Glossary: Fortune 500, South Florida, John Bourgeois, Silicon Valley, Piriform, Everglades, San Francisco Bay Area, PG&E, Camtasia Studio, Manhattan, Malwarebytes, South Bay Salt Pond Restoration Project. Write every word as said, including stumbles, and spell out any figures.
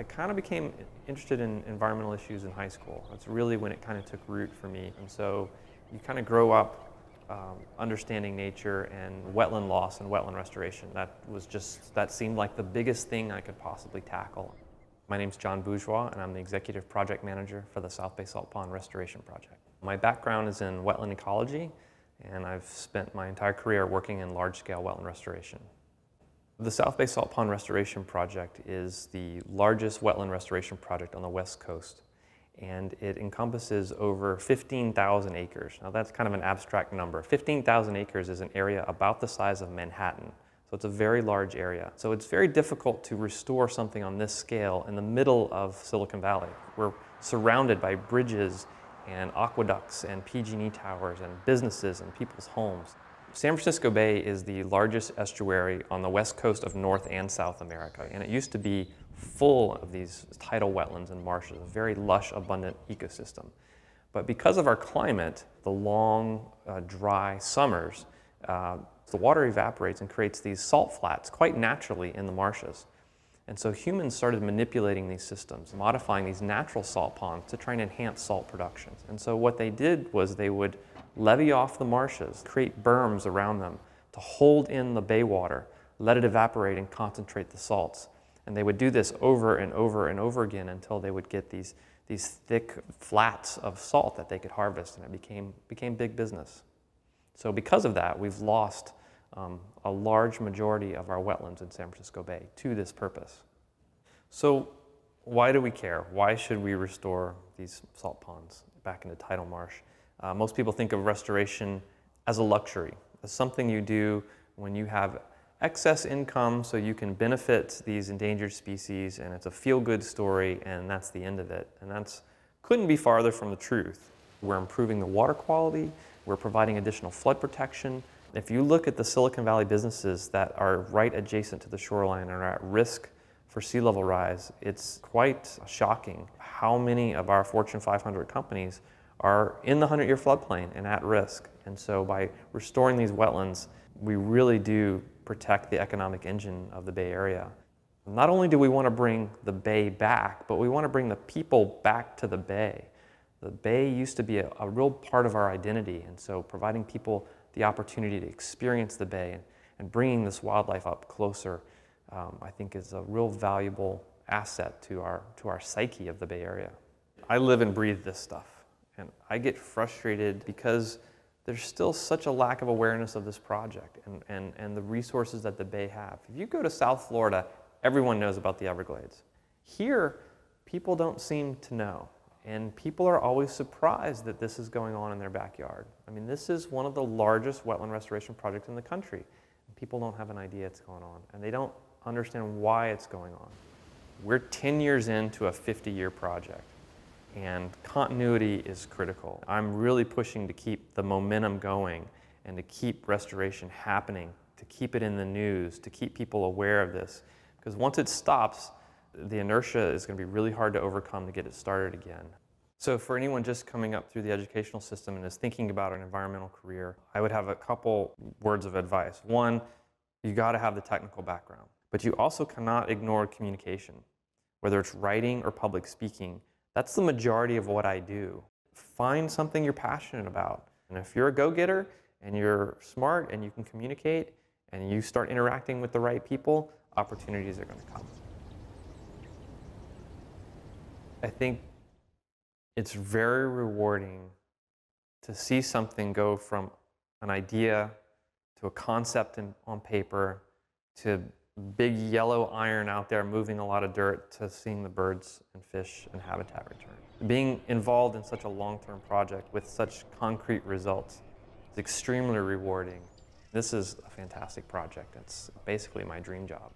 I kind of became interested in environmental issues in high school. That's really when it kind of took root for me. And so you kind of grow up um, understanding nature and wetland loss and wetland restoration. That was just, that seemed like the biggest thing I could possibly tackle. My name's John Bourgeois, and I'm the Executive Project Manager for the South Bay Salt Pond Restoration Project. My background is in wetland ecology, and I've spent my entire career working in large-scale wetland restoration. The South Bay Salt Pond Restoration Project is the largest wetland restoration project on the West Coast, and it encompasses over fifteen thousand acres. Now that's kind of an abstract number. fifteen thousand acres is an area about the size of Manhattan. So it's a very large area. So it's very difficult to restore something on this scale in the middle of Silicon Valley. We're surrounded by bridges and aqueducts and P G and E towers and businesses and people's homes. San Francisco Bay is the largest estuary on the west coast of North and South America, and it used to be full of these tidal wetlands and marshes, a very lush, abundant ecosystem. But because of our climate, the long, uh, dry summers, uh, the water evaporates and creates these salt flats quite naturally in the marshes. And so humans started manipulating these systems, modifying these natural salt ponds to try and enhance salt production. And so what they did was they would levee off the marshes, create berms around them to hold in the bay water, let it evaporate and concentrate the salts. And they would do this over and over and over again until they would get these, these thick flats of salt that they could harvest, and it became, became big business. So because of that, we've lost Um, a large majority of our wetlands in San Francisco Bay to this purpose. So why do we care? Why should we restore these salt ponds back into tidal marsh? Uh, most people think of restoration as a luxury, as something you do when you have excess income so you can benefit these endangered species, and it's a feel-good story, and that's the end of it. And that's couldn't be farther from the truth. We're improving the water quality, we're providing additional flood protection. If you look at the Silicon Valley businesses that are right adjacent to the shoreline and are at risk for sea level rise, it's quite shocking how many of our Fortune five hundred companies are in the hundred-year floodplain and at risk. And so by restoring these wetlands, we really do protect the economic engine of the Bay Area. Not only do we want to bring the Bay back, but we want to bring the people back to the Bay. The Bay used to be a, a real part of our identity, and so providing people the opportunity to experience the Bay and, and bringing this wildlife up closer, um, I think is a real valuable asset to our, to our psyche of the Bay Area. I live and breathe this stuff, and I get frustrated because there's still such a lack of awareness of this project and, and, and the resources that the Bay have. If you go to South Florida, everyone knows about the Everglades. Here, people don't seem to know. And people are always surprised that this is going on in their backyard. I mean, this is one of the largest wetland restoration projects in the country. People don't have an idea it's going on, and they don't understand why it's going on. We're ten years into a fifty-year project, and continuity is critical. I'm really pushing to keep the momentum going and to keep restoration happening, to keep it in the news, to keep people aware of this, because once it stops, the inertia is going to be really hard to overcome to get it started again. So for anyone just coming up through the educational system and is thinking about an environmental career, I would have a couple words of advice. One, you got to have the technical background, but you also cannot ignore communication. Whether it's writing or public speaking, that's the majority of what I do. Find something you're passionate about. And if you're a go-getter and you're smart and you can communicate and you start interacting with the right people, opportunities are going to come. I think it's very rewarding to see something go from an idea to a concept in, on paper to big yellow iron out there moving a lot of dirt to seeing the birds and fish and habitat return. Being involved in such a long-term project with such concrete results is extremely rewarding. This is a fantastic project. It's basically my dream job.